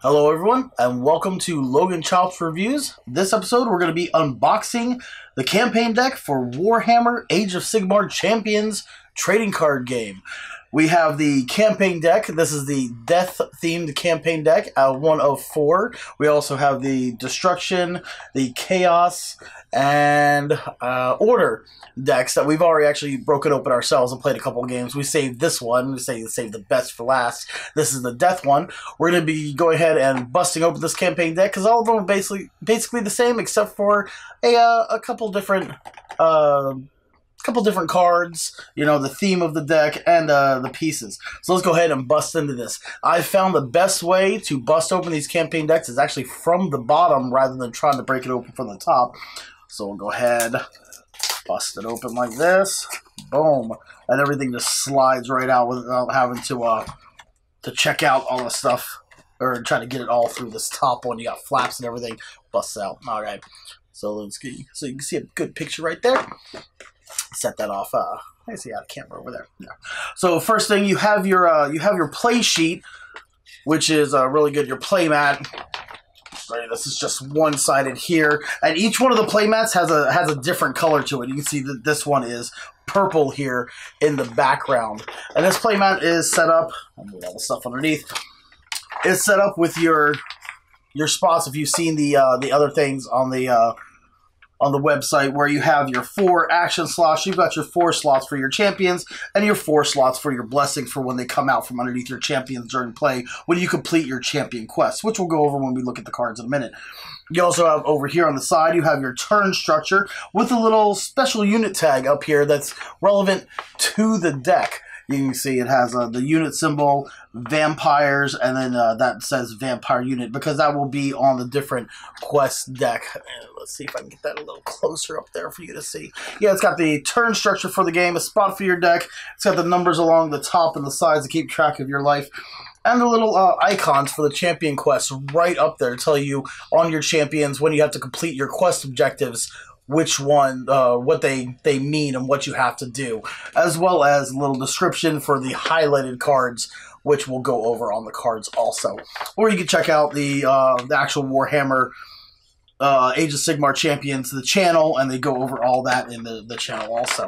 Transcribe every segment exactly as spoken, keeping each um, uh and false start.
Hello everyone, and welcome to Logan Chops Reviews. This episode we're going to be unboxing the campaign deck for Warhammer Age of Sigmar Champions Trading Card Game. We have the campaign deck. This is the death-themed campaign deck, uh, one of four. We also have the destruction, the chaos, and uh, order decks that we've already actually broken open ourselves and played a couple of games. We saved this one. We saved, saved the best for last. This is the death one. We're going to be going ahead and busting open this campaign deck because all of them are basically basically the same except for a uh, a couple different. Uh, couple different cards, you know, the theme of the deck, and uh, the pieces. So let's go ahead and bust into this. I found the best way to bust open these campaign decks is actually from the bottom rather than trying to break it open from the top. So we'll go ahead, bust it open like this, boom, and everything just slides right out without having to, uh, to check out all the stuff, or try to get it all through this top one. You got flaps and everything, busts out. All right, so let's get, so you can see a good picture right there. Set that off. Uh, I see out of camera over there. Yeah. So first thing, you have your uh, you have your play sheet, which is uh, really good. Your play mat. Right, this is just one sided here, and each one of the play mats has a has a different color to it. You can see that this one is purple here in the background, and this play mat is set up. I'll move all the stuff underneath. It's set up with your your spots. If you've seen the uh, the other things on the. Uh, on the website, where you have your four action slots. You've got your four slots for your champions and your four slots for your blessings for when they come out from underneath your champions during play when you complete your champion quest, which we'll go over when we look at the cards in a minute. You also have over here on the side, you have your turn structure with a little special unit tag up here that's relevant to the deck. You can see it has uh, the unit symbol, vampires, and then uh, that says vampire unit, because that will be on the different quest deck. And let's see if I can get that a little closer up there for you to see. Yeah, it's got the turn structure for the game, a spot for your deck. It's got the numbers along the top and the sides to keep track of your life. And the little uh, icons for the champion quests right up there tell you on your champions when you have to complete your quest objectives, which one, uh, what they, they mean and what you have to do, as well as a little description for the highlighted cards, which we'll go over on the cards also. Or you can check out the, uh, the actual Warhammer uh, Age of Sigmar Champions, the channel, and they go over all that in the, the channel also.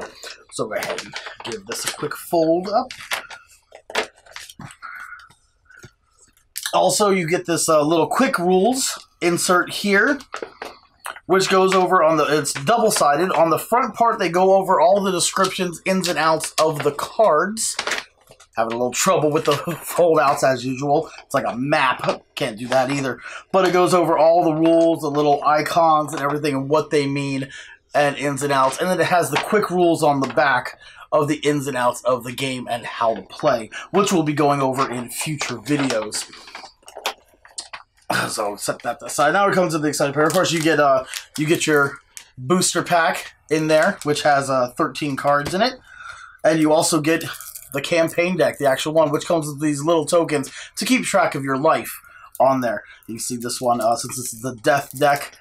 So go ahead and give this a quick fold up. Also, you get this uh, little quick rules insert here, which goes over on the, it's double-sided. On the front part, they go over all the descriptions, ins and outs of the cards. Having a little trouble with the fold-outs as usual. It's like a map. Can't do that either. But it goes over all the rules, the little icons and everything, and what they mean, and ins and outs. And then it has the quick rules on the back of the ins and outs of the game and how to play, which we'll be going over in future videos. So set that aside. Now it comes to the exciting part. Of course, you get uh, you get your booster pack in there, which has uh, thirteen cards in it, and you also get the campaign deck, the actual one, which comes with these little tokens to keep track of your life on there. You see this one, uh, since this is the death deck,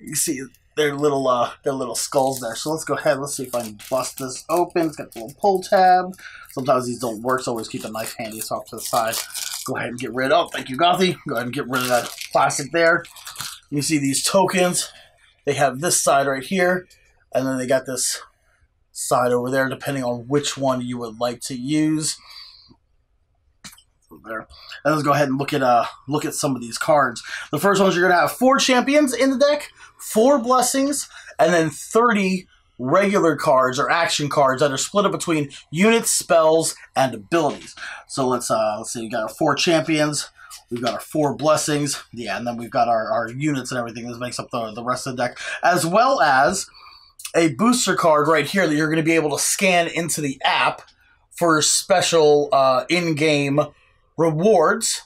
you see their little uh, their little skulls there. So let's go ahead. Let's see if I can bust this open. It's got a little pull tab. Sometimes these don't work, so always keep a knife handy. It's off to the side. Go ahead and get rid of, oh, thank you, Gothy. Go ahead and get rid of that plastic there. You see these tokens. They have this side right here, and then they got this side over there, depending on which one you would like to use. There. And let's go ahead and look at uh look at some of these cards. The first ones, you're gonna have four champions in the deck, four blessings, and then thirty regular cards or action cards that are split up between units, spells, and abilities. So let's uh let's see, we got our four champions, we've got our four blessings, yeah, and then we've got our, our units and everything. This makes up the, the rest of the deck, as well as a booster card right here that you're going to be able to scan into the app for special uh in-game rewards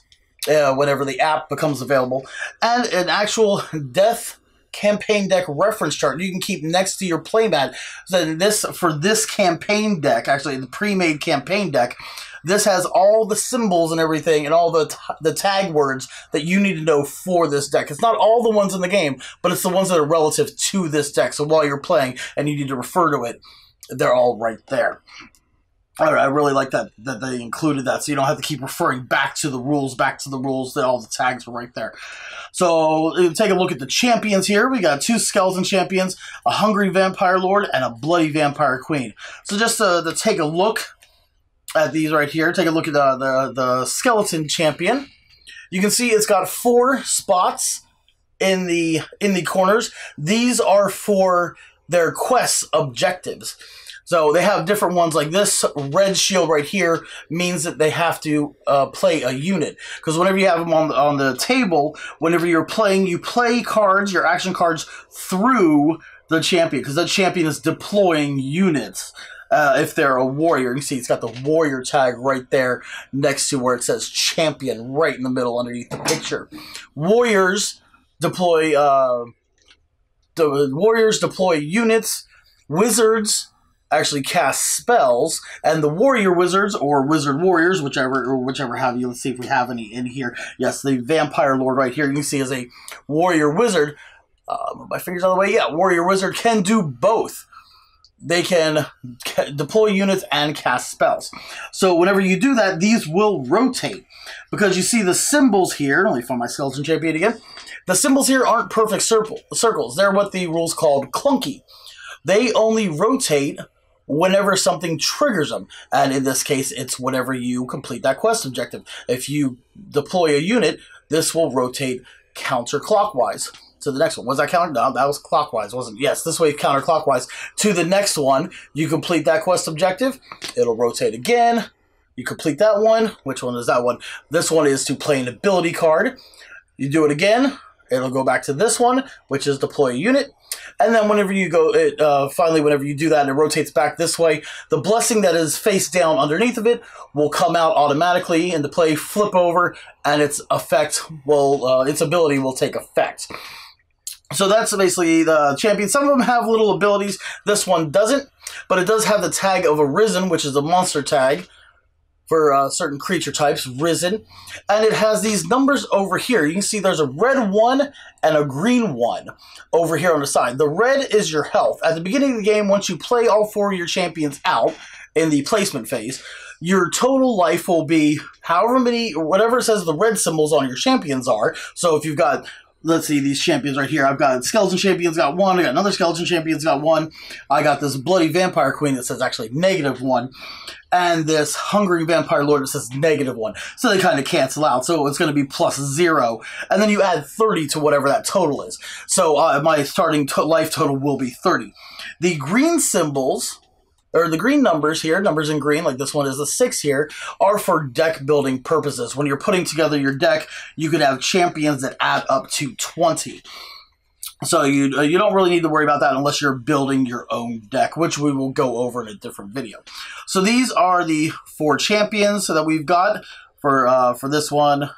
uh, whenever the app becomes available, and an actual death campaign deck reference chart you can keep next to your playmat. Then this, for this campaign deck, actually the pre-made campaign deck, this has all the symbols and everything and all the t the tag words that you need to know for this deck. It's not all the ones in the game, but it's the ones that are relative to this deck. So while you're playing and you need to refer to it, they're all right there. I, I really like that, that they included that, so you don't have to keep referring back to the rules, back to the rules, that all the tags were right there. So take a look at the champions here. We got two skeleton champions, a hungry vampire lord, and a bloody vampire queen. So just to, to take a look at these right here, take a look at the, the, the skeleton champion. You can see it's got four spots in the in the corners. These are for their quest objectives. So they have different ones like this red shield right here means that they have to uh, play a unit. Because whenever you have them on the, on the table, whenever you're playing, you play cards, your action cards, through the champion. Because that champion is deploying units. Uh, if they're a warrior, you can see it's got the warrior tag right there next to where it says champion, right in the middle underneath the picture. Warriors deploy, uh, the warriors deploy units, wizards actually cast spells, and the warrior wizards, or wizard warriors, whichever or whichever have you. Let's see if we have any in here. Yes, the vampire lord right here, you can see, is a warrior wizard. Uh, move my fingers out of the way. Yeah, warrior wizard can do both. They can deploy units and cast spells. So whenever you do that, these will rotate. Because you see the symbols here, let me find my skeleton champion again. The symbols here aren't perfect circle, circles. They're what the rules called clunky. They only rotate whenever something triggers them. And in this case, it's whenever you complete that quest objective. If you deploy a unit, this will rotate counterclockwise. So the next one. Was that counter? No, that was clockwise, wasn't it? Yes, this way counterclockwise. To the next one, you complete that quest objective, it'll rotate again. You complete that one. Which one is that one? This one is to play an ability card. You do it again, it'll go back to this one, which is deploy a unit. And then whenever you go, it uh, finally, whenever you do that and it rotates back this way, the blessing that is face down underneath of it will come out automatically into play, flip over, and its effect will, uh, its ability will take effect. So that's basically the champion. Some of them have little abilities. This one doesn't, but it does have the tag of Arisen, which is a monster tag for uh, certain creature types, Risen. And it has these numbers over here. You can see there's a red one and a green one over here on the side. The red is your health. At the beginning of the game, once you play all four of your champions out in the placement phase, your total life will be however many, or whatever it says the red symbols on your champions are. So if you've got, let's see, these champions right here. I've got skeleton champions got one. I got another skeleton champions got one. I got this bloody vampire queen that says actually negative one. And this hungry vampire lord that says negative one. So they kind of cancel out. So it's going to be plus zero. And then you add thirty to whatever that total is. So uh, my starting to life total will be thirty. The green symbols, or the green numbers here, numbers in green, like this one is a six here, are for deck building purposes. When you're putting together your deck, you could have champions that add up to twenty. So you, you don't really need to worry about that unless you're building your own deck, which we will go over in a different video. So these are the four champions that we've got for, uh, for this one.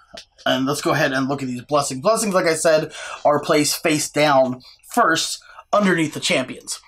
And let's go ahead and look at these blessings. Blessings, like I said, are placed face down first underneath the champions.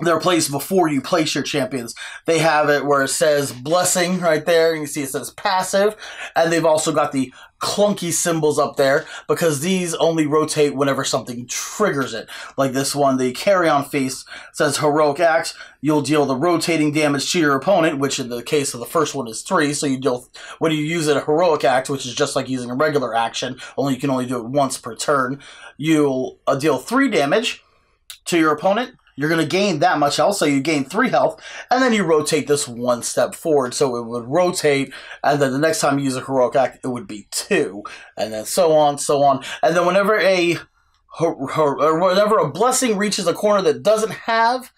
They're placed before you place your champions. They have it where it says blessing right there. You can see it says passive. And they've also got the clunky symbols up there because these only rotate whenever something triggers it. Like this one, the carrion feast says heroic act. You'll deal the rotating damage to your opponent, which in the case of the first one is three. So you deal, when you use it, a heroic act, which is just like using a regular action, only you can only do it once per turn. You'll uh, deal three damage to your opponent. You're going to gain that much health, so you gain three health, and then you rotate this one step forward. So it would rotate, and then the next time you use a heroic act, it would be two, and then so on, so on. And then whenever a, or whenever a blessing reaches a corner that doesn't have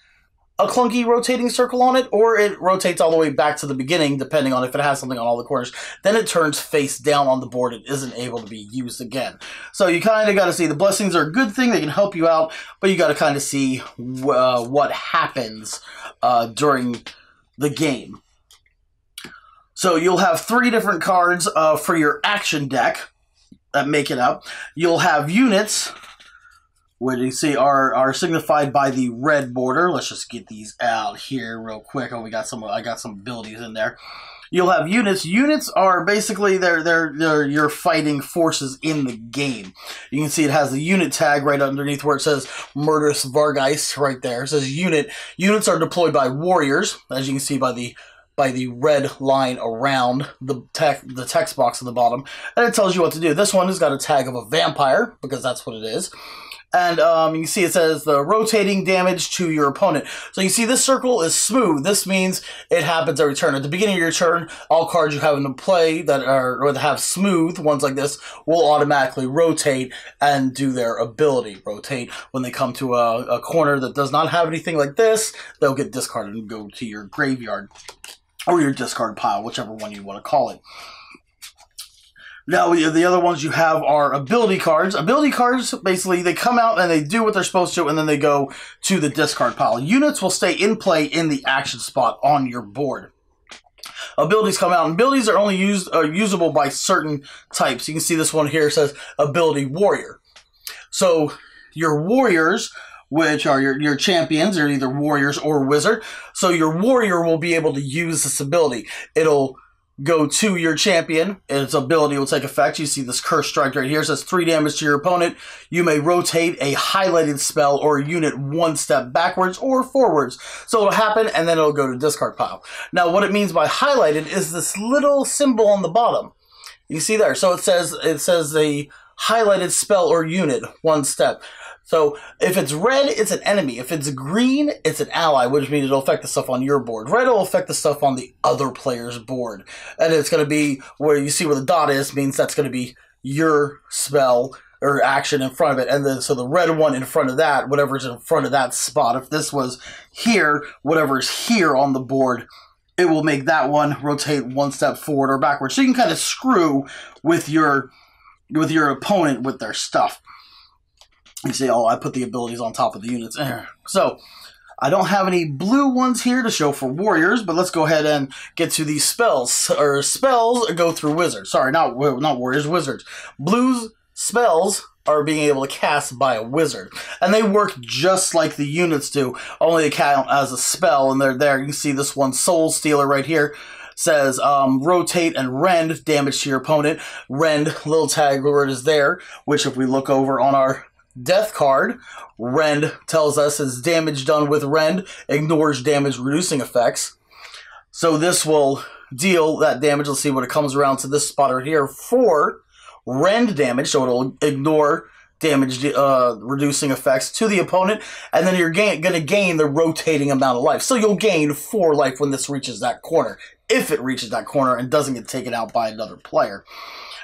a clunky rotating circle on it, or it rotates all the way back to the beginning, depending on if it has something on all the corners, then it turns face down on the board and isn't able to be used again. So you kind of got to see, the blessings are a good thing, they can help you out, but you got to kind of see uh, what happens uh, during the game. So you'll have three different cards uh, for your action deck that make it up. You'll have units, which you see are, are signified by the red border. Let's just get these out here real quick. Oh, we got some. I got some abilities in there. You'll have units. Units are basically they're they're they're your fighting forces in the game. You can see it has the unit tag right underneath where it says Murderous Vargeist right there. It says unit. Units are deployed by warriors, as you can see by the by the red line around the, tech, the text box at the bottom, and it tells you what to do. This one has got a tag of a vampire, because that's what it is. And um, you can see it says the rotating damage to your opponent. So you see this circle is smooth. This means it happens every turn. At the beginning of your turn, all cards you have in the play that are or that have smooth ones like this will automatically rotate and do their ability. Rotate when they come to a, a corner that does not have anything like this, they'll get discarded and go to your graveyard or your discard pile, whichever one you want to call it. Now, the other ones you have are ability cards. Ability cards, basically, they come out and they do what they're supposed to, and then they go to the discard pile. Units will stay in play in the action spot on your board. Abilities come out, and abilities are only used, are usable by certain types. You can see this one here says Ability Warrior. So, your warriors, which are your, your champions, are either warriors or wizard. So, your warrior will be able to use this ability. It'll go to your champion, and its ability will take effect. You see this curse strike right here. It says three damage to your opponent. You may rotate a highlighted spell or unit one step backwards or forwards. So it'll happen, and then it'll go to discard pile. Now, what it means by highlighted is this little symbol on the bottom. You see there. So it says it says the highlighted spell or unit one step. So if it's red, it's an enemy. If it's green, it's an ally, which means it'll affect the stuff on your board. Red will affect the stuff on the other player's board. And it's going to be where you see where the dot is, means that's going to be your spell or action in front of it. And then so the red one in front of that, whatever's in front of that spot. If this was here, whatever's here on the board, it will make that one rotate one step forward or backwards. So you can kind of screw with your, with your opponent with their stuff. You see, oh, I put the abilities on top of the units. So, I don't have any blue ones here to show for warriors, but let's go ahead and get to these spells. Or spells go through wizards. Sorry, not, not warriors, wizards. Blue's spells are being able to cast by a wizard. And they work just like the units do, only they count as a spell, and they're there. You can see this one, Soul Stealer, right here. Says um, rotate and rend damage to your opponent. Rend, little tag word is there, which if we look over on our death card, rend tells us it's damage done with rend, ignores damage reducing effects. So this will deal that damage. Let's see what it comes around to this spot right here for rend damage. So it'll ignore damage uh, reducing effects to the opponent, and then you're going to gain the rotating amount of life. So you'll gain four life when this reaches that corner, if it reaches that corner and doesn't get taken out by another player.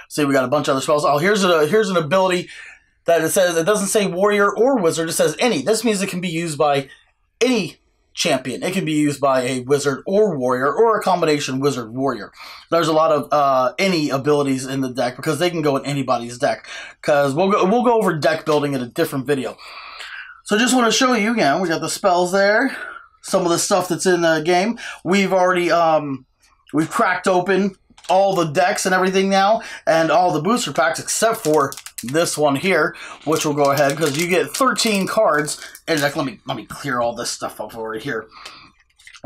See, we got a bunch of other spells. Oh, here's a here's an ability that it says, it doesn't say warrior or wizard, it says any. This means it can be used by any champion. It can be used by a wizard or warrior, or a combination wizard-warrior. There's a lot of uh, any abilities in the deck, because they can go in anybody's deck. Because we'll go, we'll go over deck building in a different video. So just want to show you again, we got the spells there, some of the stuff that's in the game. We've already, um, we've cracked open all the decks and everything now, and all the booster packs, except for this one here, which we'll go ahead, because you get thirteen cards. And like, let me let me clear all this stuff up over here,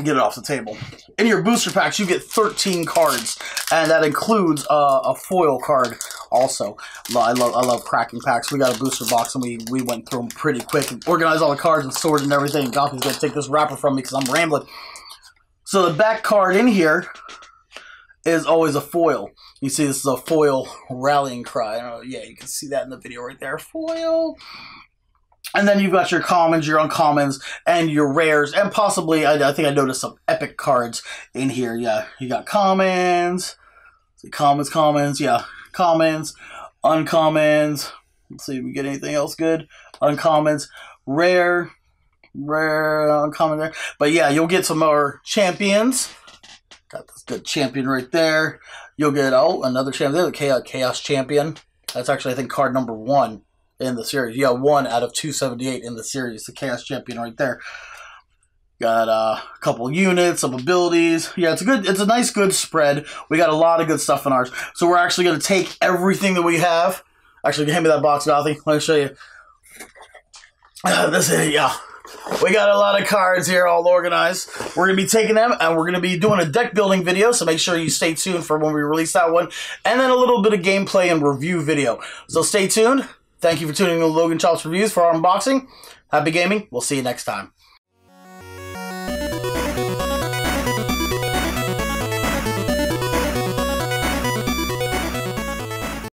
get it off the table. In your booster packs, you get thirteen cards, and that includes uh, a foil card also. I love I love cracking packs. We got a booster box, and we we went through them pretty quick and organized all the cards and sorted and everything. Gothy's gonna take this wrapper from me because I'm rambling. So the back card in here is always a foil. You see, this is a foil rallying cry. Oh, yeah, you can see that in the video right there. Foil. And then you've got your commons, your uncommons, and your rares, and possibly, I, I think I noticed some epic cards in here. Yeah, you got commons, commons, commons, yeah, commons, uncommons. Let's see if we get anything else good. Uncommons, rare, rare, uncommon, rare. But yeah, you'll get some more champions. Got this good champion right there. You'll get, oh, another champion. The Chaos, Chaos Champion. That's actually, I think, card number one in the series. Yeah, one out of two seventy-eight in the series. The Chaos Champion right there. Got uh, a couple units, some abilities. Yeah, it's a good, it's a nice, good spread. We got a lot of good stuff in ours. So we're actually going to take everything that we have. Actually, hand me that box, Gothy. Let me show you. Uh, this is, yeah. We got a lot of cards here all organized. We're going to be taking them, and we're going to be doing a deck building video, so make sure you stay tuned for when we release that one. And then a little bit of gameplay and review video. So stay tuned. Thank you for tuning in to Logan Chops Reviews for our unboxing. Happy gaming. We'll see you next time.